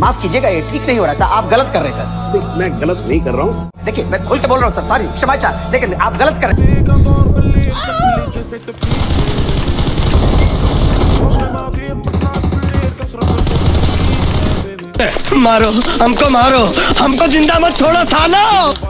माफ कीजिएगा, ये ठीक नहीं हो रहा सर, आप गलत कर रहे हैं सर। मैं गलत नहीं कर रहा हूँ, देखिए मैं खुल के बोल रहा हूँ सर, सॉरी क्षमा चाह, लेकिन आप गलत कर रहे हैं। मारो हमको जिंदा मत छोड़ो सालो।